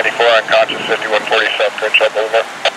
94 unconscious, 5147 Crenshaw Boulevard.